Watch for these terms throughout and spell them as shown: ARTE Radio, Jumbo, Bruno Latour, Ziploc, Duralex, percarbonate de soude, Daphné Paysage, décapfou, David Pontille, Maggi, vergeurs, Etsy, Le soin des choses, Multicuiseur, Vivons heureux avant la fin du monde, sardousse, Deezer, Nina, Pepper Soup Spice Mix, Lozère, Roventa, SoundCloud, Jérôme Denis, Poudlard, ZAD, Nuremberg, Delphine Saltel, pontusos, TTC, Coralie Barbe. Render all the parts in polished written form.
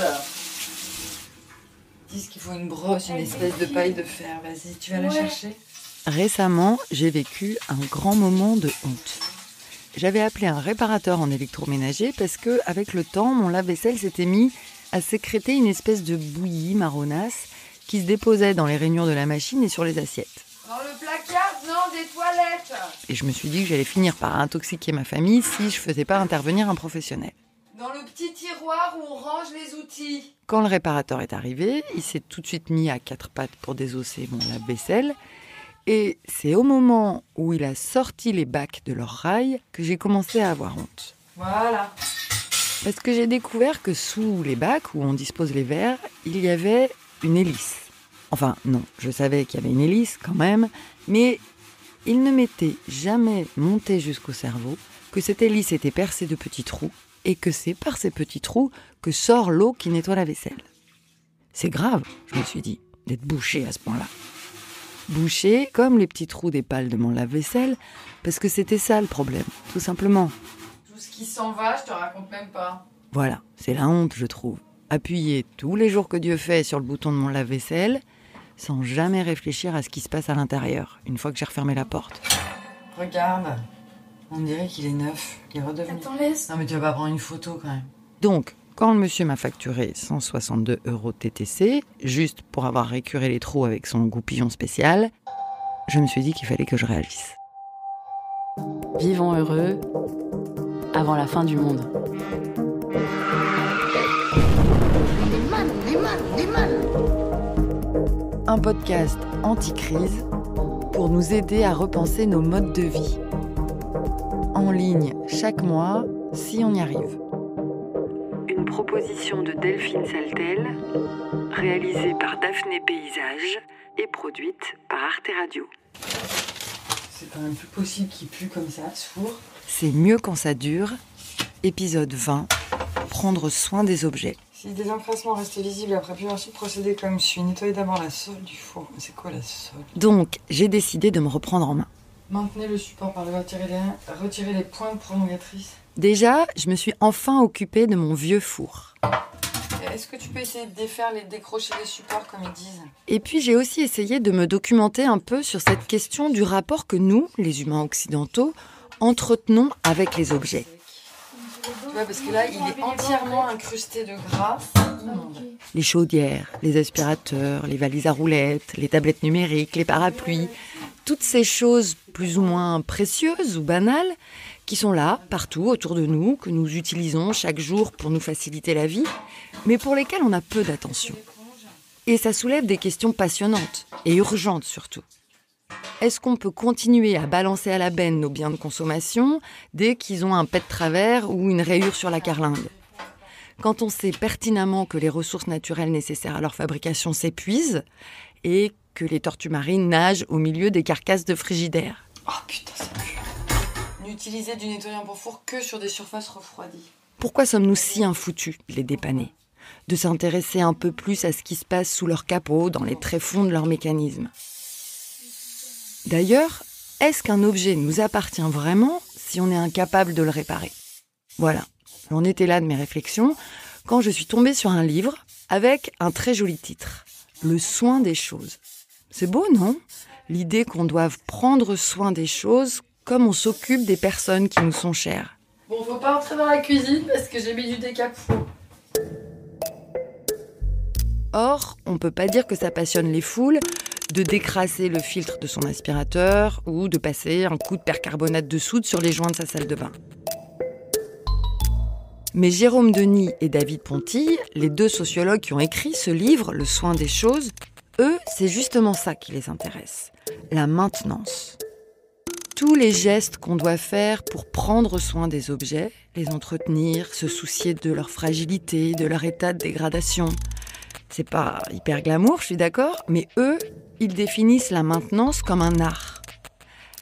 12 heures. Ils disent qu'il faut une brosse, une espèce de paille de fer. Vas-y, tu vas la chercher. Récemment, j'ai vécu un grand moment de honte. J'avais appelé un réparateur en électroménager parce que, avec le temps, mon lave-vaisselle s'était mis à sécréter une espèce de bouillie marronasse qui se déposait dans les rainures de la machine et sur les assiettes. Dans le placard, non, des toilettes. Et je me suis dit que j'allais finir par intoxiquer ma famille si je faisais pas intervenir un professionnel. Dans le petit tiroir où on range les outils. Quand le réparateur est arrivé, il s'est tout de suite mis à 4 pattes pour désosser mon lave-vaisselle. Et c'est au moment où il a sorti les bacs de leur rail que j'ai commencé à avoir honte. Voilà. Parce que j'ai découvert que sous les bacs où on dispose les verres, il y avait une hélice. Enfin non, je savais qu'il y avait une hélice quand même, mais il ne m'était jamais monté jusqu'au cerveau que cette hélice était percée de petits trous et que c'est par ces petits trous que sort l'eau qui nettoie la vaisselle. C'est grave, je me suis dit, d'être bouché à ce point-là. Bouché comme les petits trous des pales de mon lave-vaisselle, parce que c'était ça le problème, tout simplement. Tout ce qui s'en va, je te raconte même pas. Voilà, c'est la honte, je trouve. Appuyer tous les jours que Dieu fait sur le bouton de mon lave-vaisselle, sans jamais réfléchir à ce qui se passe à l'intérieur, une fois que j'ai refermé la porte. Regarde, on dirait qu'il est neuf, il est redevenu... Attends, laisse. Non mais tu vas pas prendre une photo quand même. Donc, quand le monsieur m'a facturé 162 € TTC, juste pour avoir récuré les trous avec son goupillon spécial, je me suis dit qu'il fallait que je réagisse. Vivons heureux avant la fin du monde. Un podcast anti-crise pour nous aider à repenser nos modes de vie. En ligne chaque mois, si on y arrive. Une proposition de Delphine Saltel, réalisée par Daphné Paysage et produite par ARTE Radio. C'est quand même plus possible qu'il pue comme ça, ce four. C'est mieux quand ça dure. Épisode 20, prendre soin des objets. Si le désencrassement restait visible après plusieurs suites, procédez comme suit. Nettoyez d'abord la sole du four. Mais c'est quoi la sole? Donc, j'ai décidé de me reprendre en main. Maintenez le support par le bas, retirez les pointes prolongatrices. Déjà, je me suis enfin occupée de mon vieux four. Est-ce que tu peux essayer de défaire, les décrocher les supports, comme ils disent? Et puis, j'ai aussi essayé de me documenter un peu sur cette question du rapport que nous, les humains occidentaux, entretenons avec les objets. Tu vois, parce que là, il est entièrement incrusté de gras. Les chaudières, les aspirateurs, les valises à roulettes, les tablettes numériques, les parapluies... Toutes ces choses plus ou moins précieuses ou banales qui sont là, partout, autour de nous, que nous utilisons chaque jour pour nous faciliter la vie, mais pour lesquelles on a peu d'attention. Et ça soulève des questions passionnantes et urgentes surtout. Est-ce qu'on peut continuer à balancer à la benne nos biens de consommation dès qu'ils ont un pet de travers ou une rayure sur la carlingue? Quand on sait pertinemment que les ressources naturelles nécessaires à leur fabrication s'épuisent et que les tortues marines nagent au milieu des carcasses de frigidaires. Oh putain, ça pue. N'utilisez du nettoyant pour four que sur des surfaces refroidies. Pourquoi sommes-nous si infoutus de les dépanner? De s'intéresser un peu plus à ce qui se passe sous leur capot, dans les tréfonds de leur mécanisme. D'ailleurs, est-ce qu'un objet nous appartient vraiment si on est incapable de le réparer? Voilà, j'en étais là de mes réflexions quand je suis tombée sur un livre avec un très joli titre, « Le soin des choses ». C'est beau, non? L'idée qu'on doive prendre soin des choses comme on s'occupe des personnes qui nous sont chères. Bon, faut pas entrer dans la cuisine parce que j'ai mis du décapfou. Or, on peut pas dire que ça passionne les foules de décrasser le filtre de son aspirateur ou de passer un coup de percarbonate de soude sur les joints de sa salle de bain. Mais Jérôme Denis et David Pontille, les deux sociologues qui ont écrit ce livre « Le soin des choses », eux, c'est justement ça qui les intéresse, la maintenance. Tous les gestes qu'on doit faire pour prendre soin des objets, les entretenir, se soucier de leur fragilité, de leur état de dégradation. C'est pas hyper glamour, je suis d'accord, mais eux, ils définissent la maintenance comme un art.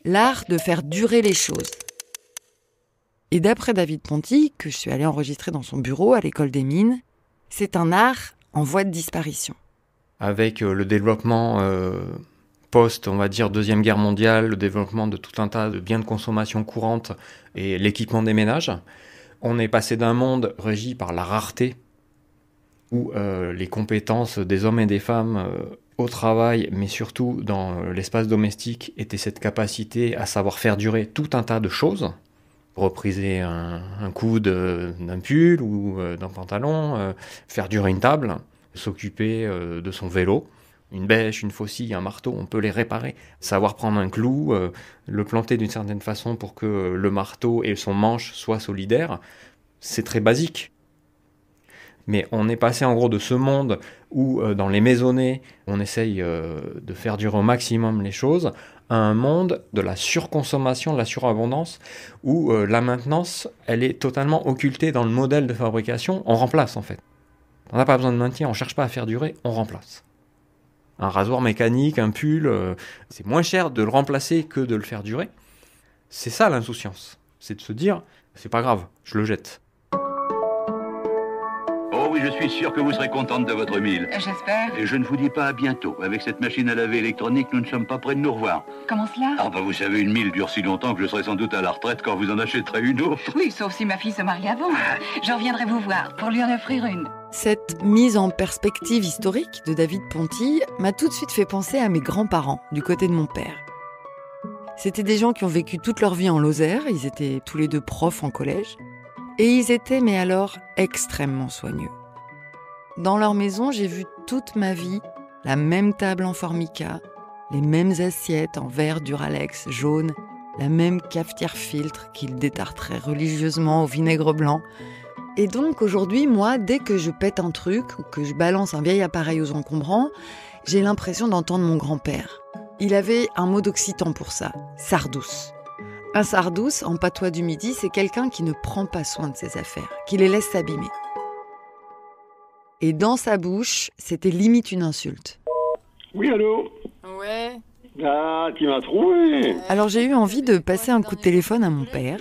L'art de faire durer les choses. Et d'après David Pontille, que je suis allée enregistrer dans son bureau à l'école des mines, c'est un art en voie de disparition. Avec le développement post, on va dire, Deuxième Guerre mondiale, le développement de tout un tas de biens de consommation courante et l'équipement des ménages, on est passé d'un monde régi par la rareté où les compétences des hommes et des femmes au travail, mais surtout dans l'espace domestique, était cette capacité à savoir faire durer tout un tas de choses, repriser un coude d'un pull ou d'un pantalon, faire durer une table, s'occuper de son vélo, une bêche, une faucille, un marteau, on peut les réparer, savoir prendre un clou, le planter d'une certaine façon pour que le marteau et son manche soient solidaires, c'est très basique. Mais on est passé en gros de ce monde où dans les maisonnées, on essaye de faire durer au maximum les choses, à un monde de la surconsommation, de la surabondance, où la maintenance, elle est totalement occultée dans le modèle de fabrication. On remplace en fait. On n'a pas besoin de maintien, on ne cherche pas à faire durer, on remplace. Un rasoir mécanique, un pull, c'est moins cher de le remplacer que de le faire durer. C'est ça l'insouciance, c'est de se dire, c'est pas grave, je le jette. Oh oui, je suis sûr que vous serez contente de votre mille. J'espère. Et je ne vous dis pas à bientôt. Avec cette machine à laver électronique, nous ne sommes pas près de nous revoir. Comment cela? Ah bah vous savez, une mille dure si longtemps que je serai sans doute à la retraite quand vous en achèterez une autre. Oui, sauf si ma fille se marie avant. Je reviendrai vous voir pour lui en offrir une. Cette mise en perspective historique de David Pontille m'a tout de suite fait penser à mes grands-parents, du côté de mon père. C'était des gens qui ont vécu toute leur vie en Lozère, ils étaient tous les deux profs en collège. Et ils étaient, mais alors, extrêmement soigneux. Dans leur maison, j'ai vu toute ma vie la même table en formica, les mêmes assiettes en verre Duralex jaune, la même cafetière filtre qu'ils détartraient religieusement au vinaigre blanc. Et donc aujourd'hui, moi, dès que je pète un truc ou que je balance un vieil appareil aux encombrants, j'ai l'impression d'entendre mon grand-père. Il avait un mot d'occitan pour ça, sardousse. Un sardousse, en patois du Midi, c'est quelqu'un qui ne prend pas soin de ses affaires, qui les laisse s'abîmer. Et dans sa bouche, c'était limite une insulte. Oui, allô? Ouais. Ah, tu m'as trouvé. Alors j'ai eu envie de passer un coup de téléphone à mon père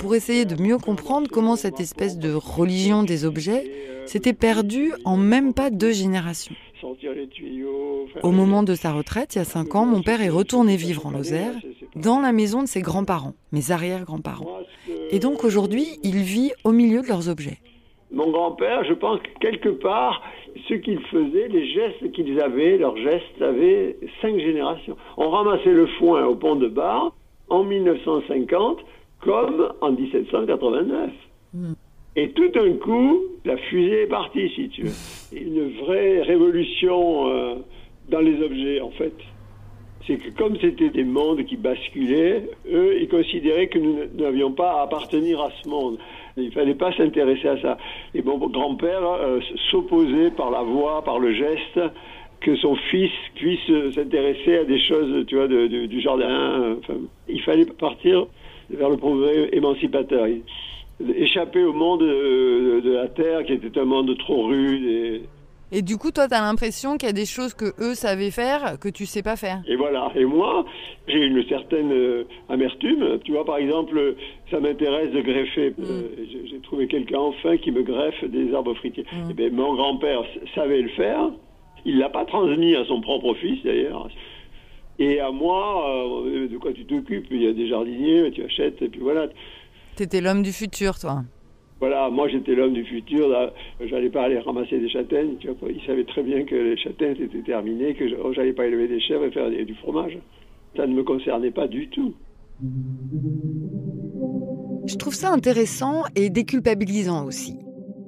pour essayer de mieux comprendre comment cette espèce de religion des objets s'était perdue en même pas deux générations. Au moment de sa retraite, il y a 5 ans, mon père est retourné vivre en Lozère, dans la maison de ses grands-parents, mes arrière-grands-parents. Et donc aujourd'hui, il vit au milieu de leurs objets. Mon grand-père, je pense que quelque part, ce qu'il faisait, les gestes qu'ils avaient, leurs gestes avaient 5 générations. On ramassait le foin au pont de Bar en 1950 comme en 1789. Et tout d'un coup, la fusée est partie, si tu veux. Une vraie révolution dans les objets, en fait. C'est que comme c'était des mondes qui basculaient, eux, ils considéraient que nous n'avions pas à appartenir à ce monde. Il ne fallait pas s'intéresser à ça. Et mon grand-père s'opposait par la voix, par le geste, que son fils puisse s'intéresser à des choses, tu vois, du jardin. Enfin, il fallait partir vers le progrès émancipateur. Échapper au monde de la Terre, qui était un monde trop rude et... Et du coup, toi, t'as l'impression qu'il y a des choses que eux savaient faire, que tu sais pas faire. Et voilà. Et moi, j'ai une certaine amertume. Tu vois, par exemple, ça m'intéresse de greffer. J'ai trouvé quelqu'un, enfin, qui me greffe des arbres fruitiers. Eh bien, mon grand-père savait le faire. Il l'a pas transmis à son propre fils, d'ailleurs. Et à moi, de quoi tu t'occupes? Il y a des jardiniers, tu achètes, et puis voilà. T'étais l'homme du futur, toi. Voilà, moi j'étais l'homme du futur, là. J'allais pas aller ramasser des châtaignes, tu vois, ils savaient très bien que les châtaignes étaient terminées, que j'allais pas élever des chèvres et faire du fromage. Ça ne me concernait pas du tout. Je trouve ça intéressant et déculpabilisant aussi,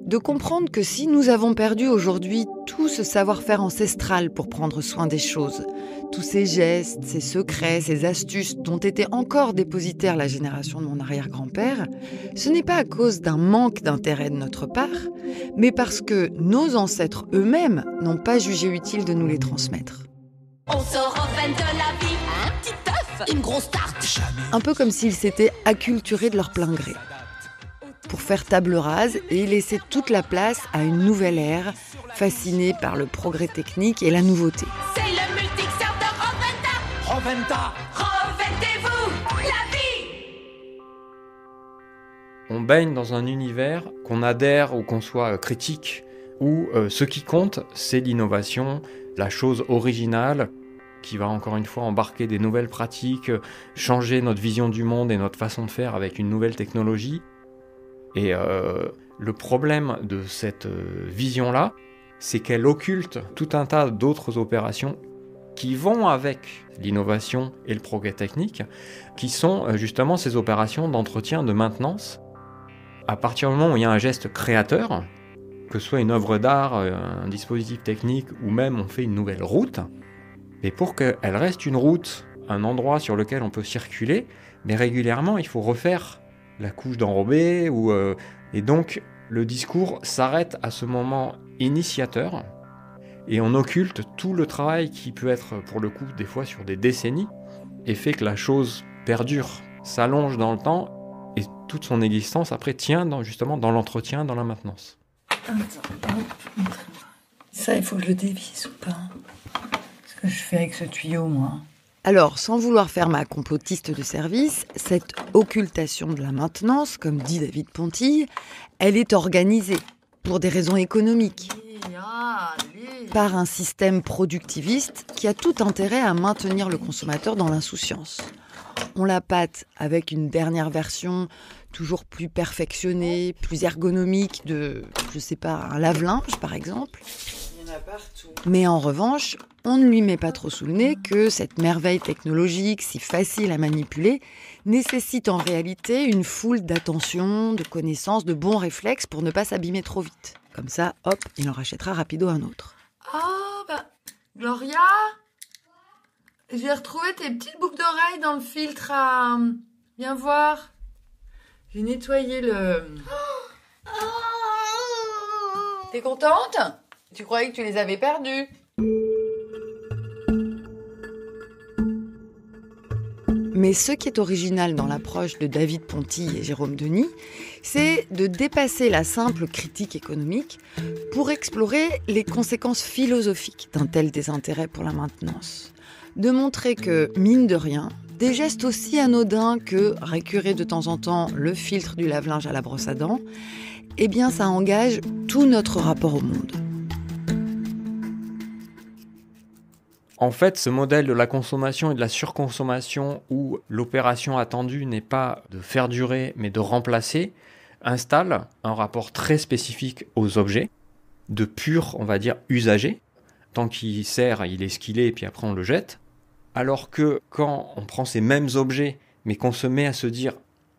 de comprendre que si nous avons perdu aujourd'hui tout ce savoir-faire ancestral pour prendre soin des choses, tous ces gestes, ces secrets, ces astuces dont était encore dépositaire la génération de mon arrière-grand-père, ce n'est pas à cause d'un manque d'intérêt de notre part, mais parce que nos ancêtres eux-mêmes n'ont pas jugé utile de nous les transmettre. On sort enfin de la vie, un petit œuf, une grosse tarte. Un peu comme s'ils s'étaient acculturés de leur plein gré, pour faire table rase et laisser toute la place à une nouvelle ère, fascinée par le progrès technique et la nouveauté. C'est le multixeur de Roventa. Revêtez-vous la vie. On baigne dans un univers, qu'on adhère ou qu'on soit critique, où ce qui compte, c'est l'innovation, la chose originale, qui va encore une fois embarquer des nouvelles pratiques, changer notre vision du monde et notre façon de faire avec une nouvelle technologie. Et Le problème de cette vision-là, c'est qu'elle occulte tout un tas d'autres opérations qui vont avec l'innovation et le progrès technique, qui sont justement ces opérations d'entretien, de maintenance. À partir du moment où il y a un geste créateur, que ce soit une œuvre d'art, un dispositif technique, ou même on fait une nouvelle route, mais pour qu'elle reste une route, un endroit sur lequel on peut circuler, mais régulièrement il faut refaire la couche d'enrobé, et donc le discours s'arrête à ce moment initiateur, et on occulte tout le travail qui peut être, pour le coup, des fois sur des décennies, et fait que la chose perdure, s'allonge dans le temps, et toute son existence après tient dans l'entretien, dans la maintenance. Ça, il faut que je le dévisse ou pas? Qu'est-ce que je fais avec ce tuyau, moi? Alors, sans vouloir faire ma complotiste de service, cette occultation de la maintenance, comme dit David Pontille, elle est organisée pour des raisons économiques, par un système productiviste qui a tout intérêt à maintenir le consommateur dans l'insouciance. On la pâte avec une dernière version toujours plus perfectionnée, plus ergonomique de, je sais pas, un lave-linge par exemple. Il y en a partout. Mais en revanche, on ne lui met pas trop sous le nez que cette merveille technologique, si facile à manipuler, nécessite en réalité une foule d'attention, de connaissances, de bons réflexes pour ne pas s'abîmer trop vite. Comme ça, hop, il en rachètera rapido un autre. Oh, bah, Gloria, j'ai retrouvé tes petites boucles d'oreilles dans le filtre à... Viens voir. J'ai nettoyé le... T'es contente? Tu croyais que tu les avais perdues. Mais ce qui est original dans l'approche de David Pontille et Jérôme Denis, c'est de dépasser la simple critique économique pour explorer les conséquences philosophiques d'un tel désintérêt pour la maintenance. De montrer que, mine de rien, des gestes aussi anodins que récurer de temps en temps le filtre du lave-linge à la brosse à dents, eh bien ça engage tout notre rapport au monde. En fait, ce modèle de la consommation et de la surconsommation où l'opération attendue n'est pas de faire durer mais de remplacer, installe un rapport très spécifique aux objets, de pur, on va dire, usager. Tant qu'il sert, il est ce qu'il est et puis après on le jette. Alors que quand on prend ces mêmes objets mais qu'on se met à se dire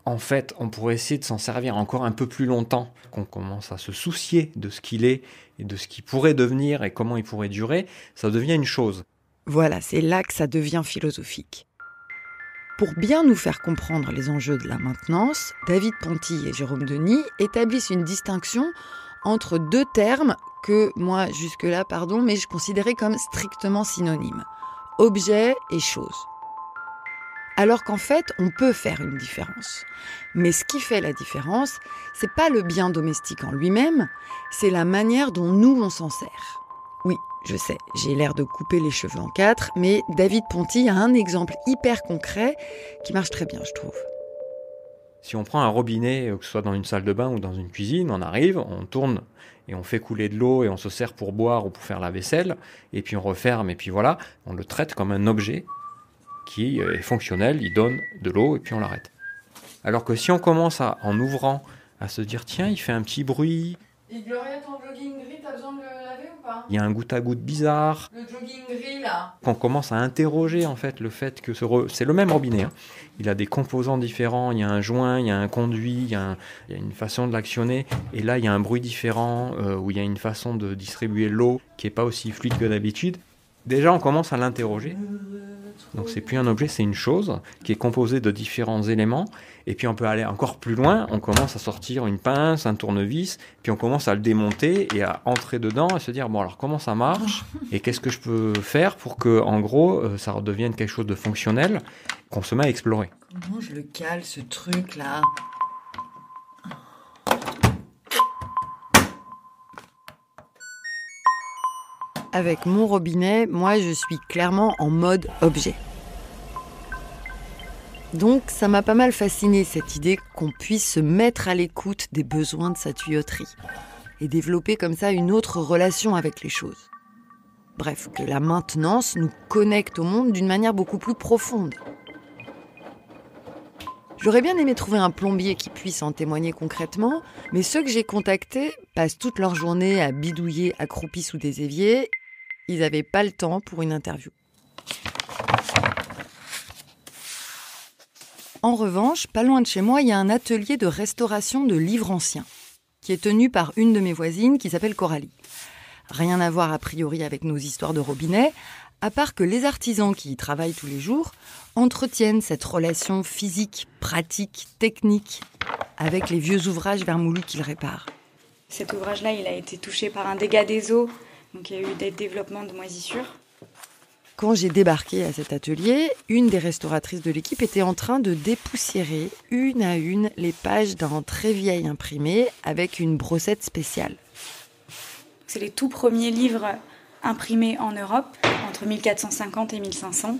en fait on pourrait essayer de s'en servir encore un peu plus longtemps, qu'on commence à se soucier de ce qu'il est et de ce qu'il pourrait devenir et comment il pourrait durer, ça devient une chose. Voilà, c'est là que ça devient philosophique. Pour bien nous faire comprendre les enjeux de la maintenance, David Pontille et Jérôme Denis établissent une distinction entre deux termes que moi, jusque-là, pardon, mais je considérais comme strictement synonymes. Objet et chose. Alors qu'en fait, on peut faire une différence. Mais ce qui fait la différence, c'est pas le bien domestique en lui-même, c'est la manière dont nous, on s'en sert. Oui, je sais, j'ai l'air de couper les cheveux en quatre, mais David Pontille a un exemple hyper concret qui marche très bien, je trouve. Si on prend un robinet, que ce soit dans une salle de bain ou dans une cuisine, on arrive, on tourne et on fait couler de l'eau et on se sert pour boire ou pour faire la vaisselle, et puis on referme, et puis voilà, on le traite comme un objet qui est fonctionnel, il donne de l'eau et puis on l'arrête. Alors que si on commence à, en ouvrant, à se dire tiens, il fait un petit bruit... Et Gloria, ton jogging gris, t'as besoin de le laver ou pas? Il y a un goutte à goutte bizarre. Le jogging gris, là. Qu'on commence à interroger, en fait, le fait que c'est le même robinet. Hein. Il a des composants différents. Il y a un joint, il y a un conduit, il y a une façon de l'actionner. Et là, il y a un bruit différent, où il y a une façon de distribuer l'eau qui n'est pas aussi fluide que d'habitude. Déjà, on commence à l'interroger. Donc, c'est plus un objet, c'est une chose qui est composée de différents éléments. Et puis, on peut aller encore plus loin. On commence à sortir une pince, un tournevis. Puis, on commence à le démonter et à entrer dedans et se dire, bon, alors, comment ça marche? Et qu'est-ce que je peux faire pour que, en gros, ça redevienne quelque chose de fonctionnel qu'on se met à explorer? Comment je le cale, ce truc-là? Avec mon robinet, moi, je suis clairement en mode objet. Donc, ça m'a pas mal fasciné, cette idée qu'on puisse se mettre à l'écoute des besoins de sa tuyauterie et développer comme ça une autre relation avec les choses. Bref, que la maintenance nous connecte au monde d'une manière beaucoup plus profonde. J'aurais bien aimé trouver un plombier qui puisse en témoigner concrètement, mais ceux que j'ai contactés passent toute leur journée à bidouiller accroupis sous des éviers. Ils n'avaient pas le temps pour une interview. En revanche, pas loin de chez moi, il y a un atelier de restauration de livres anciens, qui est tenu par une de mes voisines qui s'appelle Coralie. Rien à voir a priori avec nos histoires de robinet, à part que les artisans qui y travaillent tous les jours entretiennent cette relation physique, pratique, technique avec les vieux ouvrages vermoulus qu'ils réparent. Cet ouvrage-là, il a été touché par un dégât des eaux, donc il y a eu des développements de moisissures. Quand j'ai débarqué à cet atelier, une des restauratrices de l'équipe était en train de dépoussiérer une à une les pages d'un très vieil imprimé avec une brossette spéciale. C'est les tout premiers livres imprimés en Europe, entre 1450 et 1500.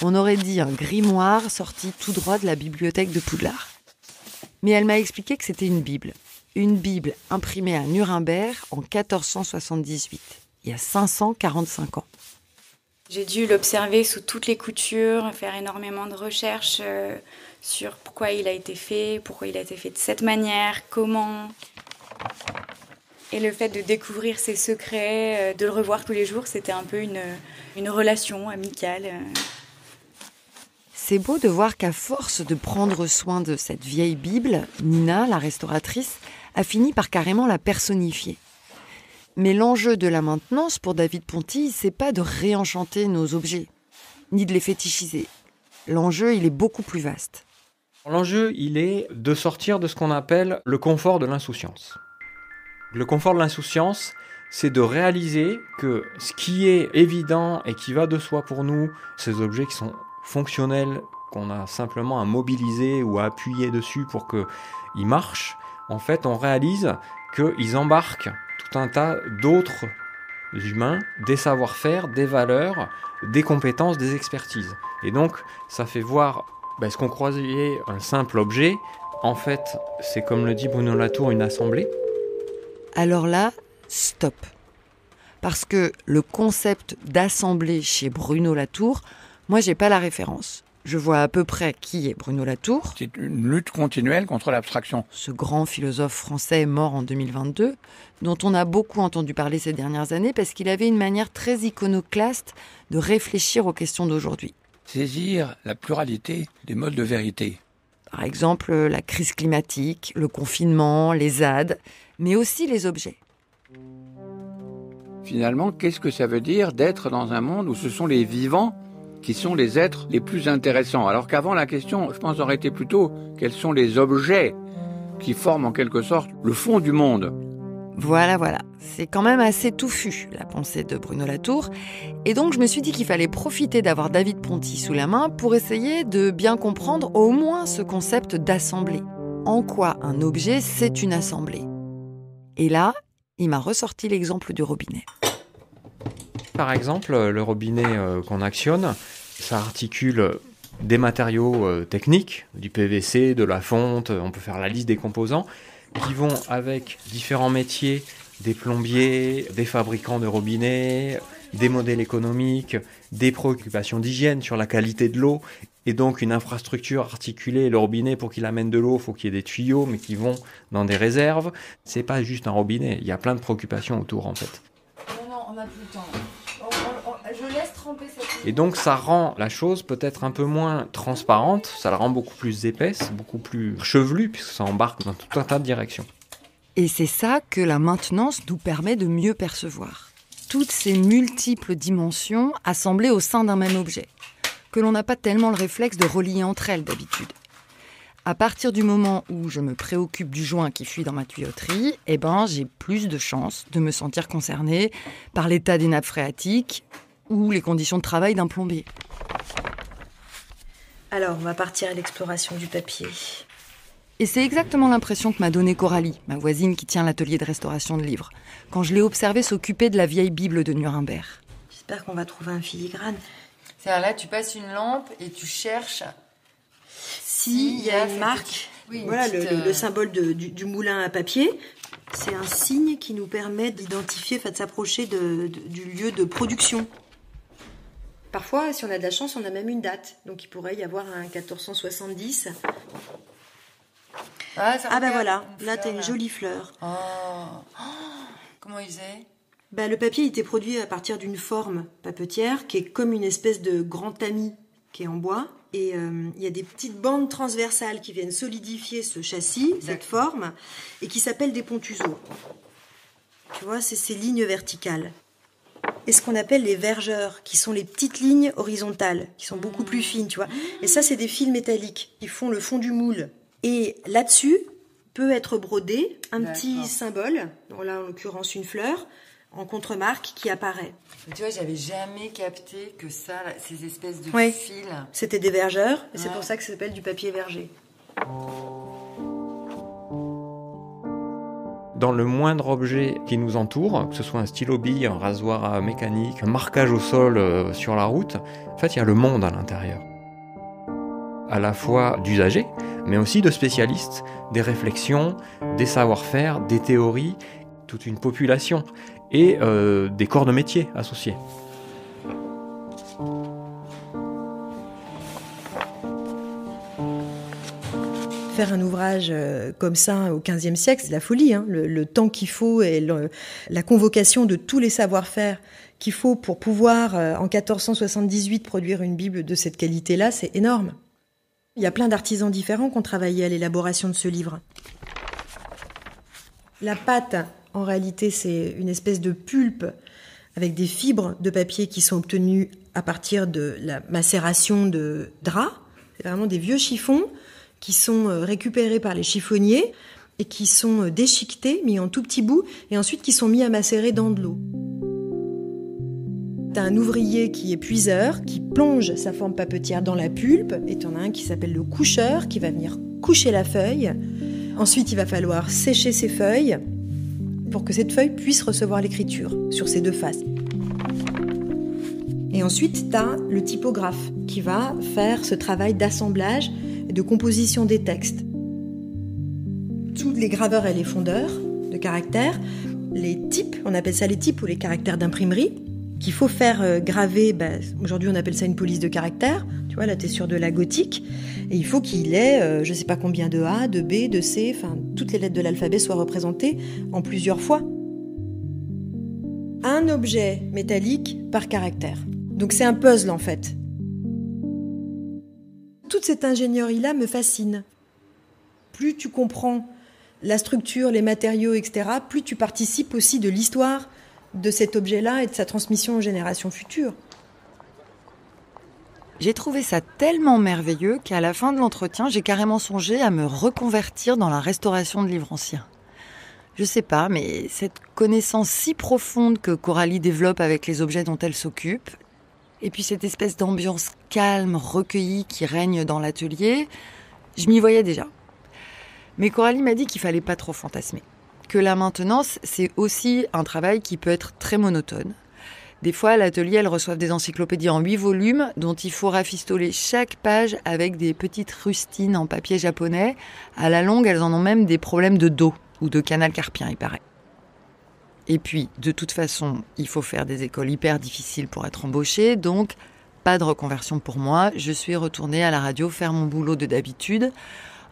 On aurait dit un grimoire sorti tout droit de la bibliothèque de Poudlard. Mais elle m'a expliqué que c'était une Bible. Une Bible imprimée à Nuremberg en 1478, il y a 545 ans. J'ai dû l'observer sous toutes les coutures, faire énormément de recherches sur pourquoi il a été fait, pourquoi il a été fait de cette manière, comment... Et le fait de découvrir ses secrets, de le revoir tous les jours, c'était un peu une relation amicale. C'est beau de voir qu'à force de prendre soin de cette vieille Bible, Nina, la restauratrice, a fini par carrément la personnifier. Mais l'enjeu de la maintenance pour David Pontille, c'est pas de réenchanter nos objets, ni de les fétichiser. L'enjeu, il est beaucoup plus vaste. L'enjeu, il est de sortir de ce qu'on appelle le confort de l'insouciance. Le confort de l'insouciance, c'est de réaliser que ce qui est évident et qui va de soi pour nous, ces objets qui sont fonctionnels, qu'on a simplement à mobiliser ou à appuyer dessus pour qu'ils marchent, en fait, on réalise qu'ils embarquent tout un tas d'autres humains, des savoir-faire, des valeurs, des compétences, des expertises. Et donc, ça fait voir ce qu'on croyait un simple objet. En fait, c'est comme le dit Bruno Latour, une assemblée. Alors là, stop. Parce que le concept d'assemblée chez Bruno Latour, moi, j'ai pas la référence. Je vois à peu près qui est Bruno Latour. C'est une lutte continuelle contre l'abstraction. Ce grand philosophe français mort en 2022, dont on a beaucoup entendu parler ces dernières années parce qu'il avait une manière très iconoclaste de réfléchir aux questions d'aujourd'hui. Saisir la pluralité des modes de vérité. Par exemple, la crise climatique, le confinement, les ZAD, mais aussi les objets. Finalement, qu'est-ce que ça veut dire d'être dans un monde où ce sont les vivants qui sont les êtres les plus intéressants? Alors qu'avant, la question, je pense, aurait été plutôt quels sont les objets qui forment en quelque sorte le fond du monde. Voilà. C'est quand même assez touffu, la pensée de Bruno Latour. Et donc, je me suis dit qu'il fallait profiter d'avoir David Pontille sous la main pour essayer de bien comprendre au moins ce concept d'assemblée. En quoi un objet, c'est une assemblée. Et là, il m'a ressorti l'exemple du robinet. Par exemple, le robinet qu'on actionne, ça articule des matériaux techniques, du PVC, de la fonte, on peut faire la liste des composants, qui vont avec différents métiers, des plombiers, des fabricants de robinets, des modèles économiques, des préoccupations d'hygiène sur la qualité de l'eau, et donc une infrastructure articulée. Le robinet, pour qu'il amène de l'eau, il faut qu'il y ait des tuyaux, mais qui vont dans des réserves. C'est pas juste un robinet, il y a plein de préoccupations autour, en fait. Non, on n'a plus le temps. Je laisse tremper cette... Et donc ça rend la chose peut-être un peu moins transparente, ça la rend beaucoup plus épaisse, beaucoup plus chevelue, puisque ça embarque dans tout un tas de directions. Et c'est ça que la maintenance nous permet de mieux percevoir. Toutes ces multiples dimensions assemblées au sein d'un même objet, que l'on n'a pas tellement le réflexe de relier entre elles d'habitude. À partir du moment où je me préoccupe du joint qui fuit dans ma tuyauterie, j'ai plus de chances de me sentir concernée par l'état des nappes phréatiques ou les conditions de travail d'un plombier. Alors, on va partir à l'exploration du papier. Et c'est exactement l'impression que m'a donnée Coralie, ma voisine qui tient l'atelier de restauration de livres, quand je l'ai observée s'occuper de la vieille Bible de Nuremberg. J'espère qu'on va trouver un filigrane. C'est-à-dire là, tu passes une lampe et tu cherches... Si, il y a une marque, voilà le symbole du moulin à papier. C'est un signe qui nous permet d'identifier, de s'approcher du lieu de production. Parfois, si on a de la chance, on a même une date. Donc, il pourrait y avoir un 1470. Ah, ça voilà, là, tu as une jolie fleur. Oh. Oh. Comment il faisait ? Bah, le papier, il était produit à partir d'une forme papetière qui est comme une espèce de grand tamis qui est en bois. Et il y a des petites bandes transversales qui viennent solidifier ce châssis, cette forme, et qui s'appellent des pontusos. Tu vois, c'est ces lignes verticales. Et ce qu'on appelle les vergeurs, qui sont les petites lignes horizontales, qui sont beaucoup plus fines, tu vois. Et ça, c'est des fils métalliques qui font le fond du moule. Et là-dessus peut être brodé un petit symbole, donc là, en l'occurrence, une fleur, en contre-marque qui apparaît. Mais tu vois, j'avais jamais capté que ça, ces espèces de fils... C'était des vergeurs, et c'est pour ça que ça s'appelle du papier verger. Dans le moindre objet qui nous entoure, que ce soit un stylo-bille, un rasoir mécanique, un marquage au sol sur la route, en fait, il y a le monde à l'intérieur. À la fois d'usagers, mais aussi de spécialistes, des réflexions, des savoir-faire, des théories, toute une population... et des corps de métier associés. Faire un ouvrage comme ça au XVe siècle, c'est la folie, hein. Le temps qu'il faut et la convocation de tous les savoir-faire qu'il faut pour pouvoir, en 1478, produire une Bible de cette qualité-là, c'est énorme. Il y a plein d'artisans différents qui ont travaillé à l'élaboration de ce livre. La pâte... En réalité, c'est une espèce de pulpe avec des fibres de papier qui sont obtenues à partir de la macération de draps. C'est vraiment des vieux chiffons qui sont récupérés par les chiffonniers et qui sont déchiquetés, mis en tout petits bouts, et ensuite qui sont mis à macérer dans de l'eau. T'as un ouvrier qui est puiseur, qui plonge sa forme papetière dans la pulpe, et t'en as un qui s'appelle le coucheur, qui va venir coucher la feuille. Ensuite, il va falloir sécher ses feuilles, pour que cette feuille puisse recevoir l'écriture sur ses deux faces. Et ensuite, tu as le typographe qui va faire ce travail d'assemblage et de composition des textes. Tous les graveurs et les fondeurs de caractères, les types, on appelle ça les types ou les caractères d'imprimerie, qu'il faut faire graver, aujourd'hui on appelle ça une police de caractères, tu vois, là tu es sur de la gothique, et il faut qu'il ait je ne sais pas combien de A, de B, de C, enfin toutes les lettres de l'alphabet soient représentées en plusieurs fois. Un objet métallique par caractère. Donc c'est un puzzle en fait. Toute cette ingénierie-là me fascine. Plus tu comprends la structure, les matériaux, etc., plus tu participes aussi de l'histoire de cet objet-là et de sa transmission aux générations futures. J'ai trouvé ça tellement merveilleux qu'à la fin de l'entretien, j'ai carrément songé à me reconvertir dans la restauration de livres anciens. Je sais pas, mais cette connaissance si profonde que Coralie développe avec les objets dont elle s'occupe, et puis cette espèce d'ambiance calme, recueillie qui règne dans l'atelier, je m'y voyais déjà. Mais Coralie m'a dit qu'il fallait pas trop fantasmer. Que la maintenance, c'est aussi un travail qui peut être très monotone. Des fois, à l'atelier, elles reçoivent des encyclopédies en 8 volumes dont il faut rafistoler chaque page avec des petites rustines en papier japonais. À la longue, elles en ont même des problèmes de dos ou de canal carpien, il paraît. Et puis, de toute façon, il faut faire des écoles hyper difficiles pour être embauchée, donc pas de reconversion pour moi. Je suis retournée à la radio faire mon boulot de d'habitude.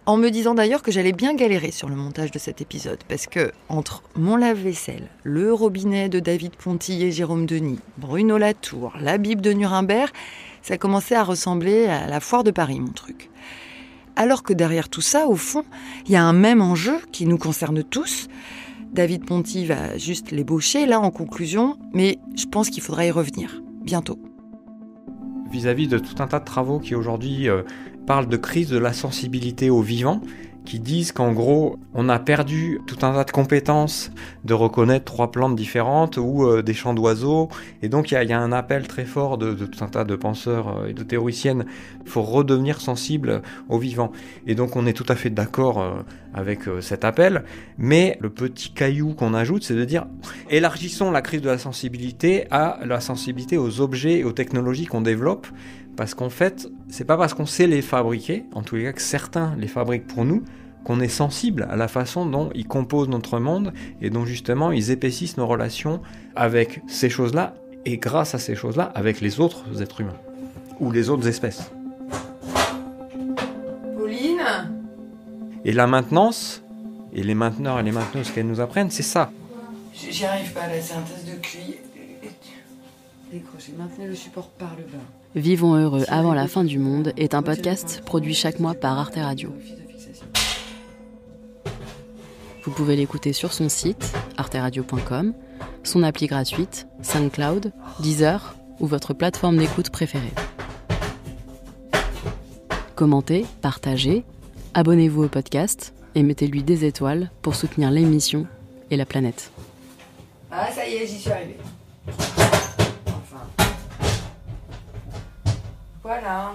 En me disant d'ailleurs que j'allais bien galérer sur le montage de cet épisode, parce que entre mon lave-vaisselle, le robinet de David Pontille et Jérôme Denis, Bruno Latour, la Bible de Nuremberg, ça commençait à ressembler à la foire de Paris, mon truc. Alors que derrière tout ça, au fond, il y a un même enjeu qui nous concerne tous. David Pontille va juste l'ébaucher, là, en conclusion, mais je pense qu'il faudra y revenir, bientôt. Vis-à-vis de tout un tas de travaux qui aujourd'hui parlent de crise de la sensibilité au vivant, qui disent qu'en gros, on a perdu tout un tas de compétences de reconnaître 3 plantes différentes ou des chants d'oiseaux. Et donc, il y a un appel très fort de tout un tas de penseurs et de théoriciennes. Il faut redevenir sensible au vivant. Et donc, on est tout à fait d'accord avec cet appel. Mais le petit caillou qu'on ajoute, c'est de dire élargissons la crise de la sensibilité à la sensibilité aux objets et aux technologies qu'on développe. Parce qu'en fait, c'est pas parce qu'on sait les fabriquer, en tous les cas que certains les fabriquent pour nous, qu'on est sensible à la façon dont ils composent notre monde et dont justement ils épaississent nos relations avec ces choses-là et grâce à ces choses-là avec les autres êtres humains ou les autres espèces. Pauline. Et la maintenance, et les mainteneurs et les mainteneuses qu'elles nous apprennent, c'est ça. J'y arrive pas à la synthèse de QI. Décrochez, maintenez le support par le bas. Vivons heureux avant la fin du monde est un podcast produit chaque mois par Arte Radio. Vous pouvez l'écouter sur son site, arteradio.com, son appli gratuite, SoundCloud, Deezer ou votre plateforme d'écoute préférée. Commentez, partagez, abonnez-vous au podcast et mettez-lui des étoiles pour soutenir l'émission et la planète. Ah, ça y est, j'y suis arrivée. Voilà.